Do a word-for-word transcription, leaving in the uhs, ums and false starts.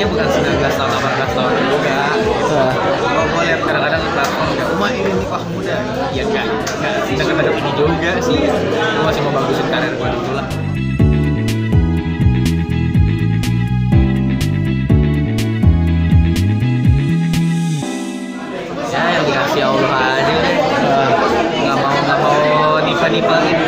usianya bukan sembilan belas tahun, delapan belas tahun juga. Nah. Kalau gue lihat kadang-kadang di platform udah, umah ini nikah muda. Ya enggak, enggak sekedar pada ini juga sih. Gue masih mau bagusin karir gue dulu lah. Ya yang dikasih Allah aja deh. Nggak mau nggak mau nipa-nipa gitu.